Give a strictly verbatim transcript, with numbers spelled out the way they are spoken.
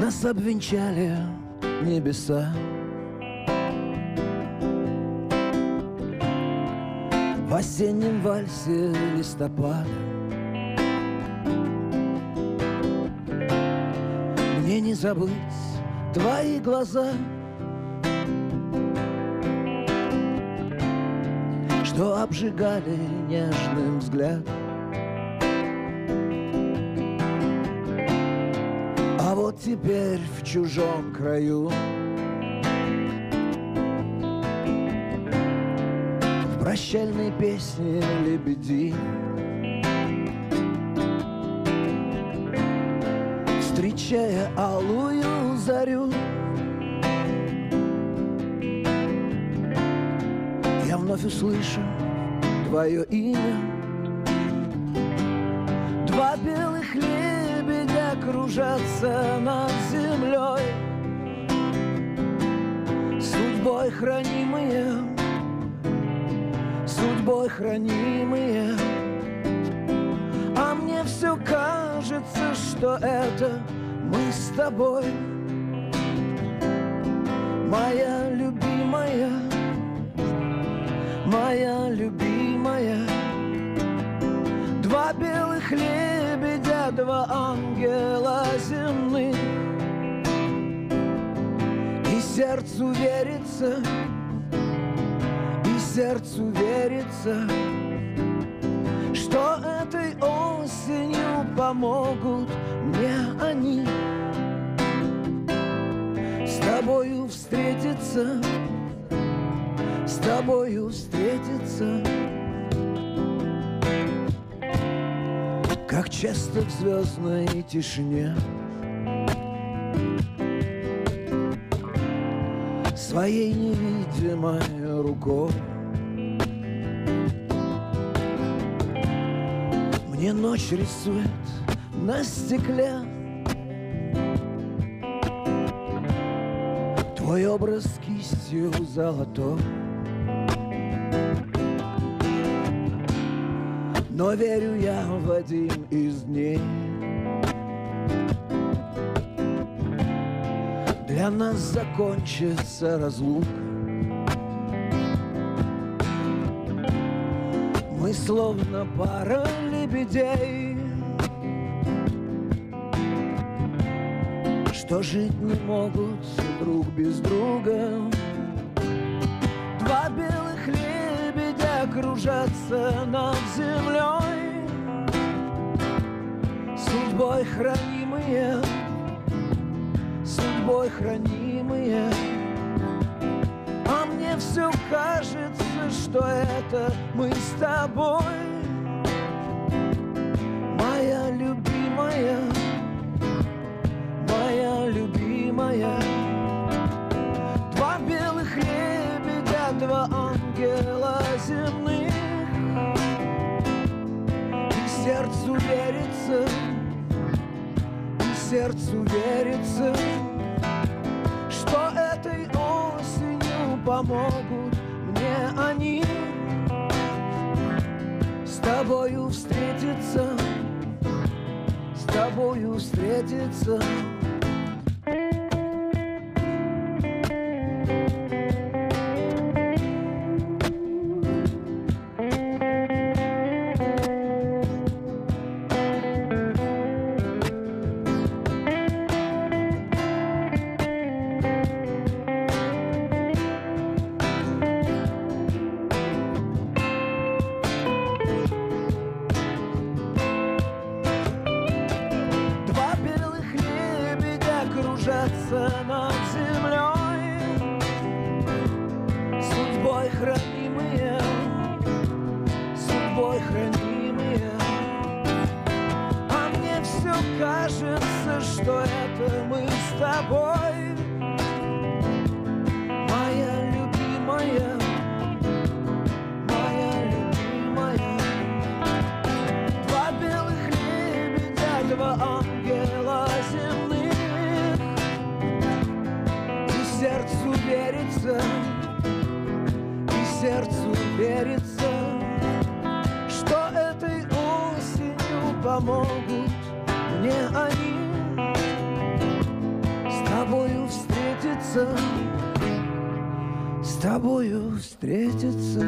Нас обвенчали небеса. В осеннем вальсе листопада мне не забыть твои глаза, что обжигали нежным взглядом. А вот теперь в чужом краю, в прощальной песне лебеди, встречая алую зарю, я вновь услышу твое имя. Два белых лебедя кружатся над землей, судьбой хранимые, судьбой хранимые. А мне все кажется, что это мы с тобой, моя любимая, моя любимая. Два белых лебедя, два ангела земных, и сердцу верится, и сердцу верится, что этой осенью помогут мне они с тобою встретиться, с тобою встретиться. Как часто в звездной тишине своей невидимой рукой мне ночь рисует на стекле твой образ кистью золотой. Но верю я в один из дней, для нас закончится разлука. Мы словно пара лебедей, что жить не могут друг без друга. Два белых лебедя кружатся над землей, судьбой хранимые, судьбой хранимые. А мне все кажется, что это мы с тобой, моя любимая, моя любимая. Два белых лебедя, два ангела земных, и сердцу верится, и сердцу верится, что этой осенью помогут мне они с тобою встретиться, с тобою встретиться. Над землей, судьбой хранимые, судьбой хранимые. А мне все кажется, что это мы с тобой, моя любимая, моя любимая. Два белых лебедя, два ангела земных, сердцу верится, и сердцу верится, что этой осенью помогут мне они тобою встретиться, с тобою встретиться.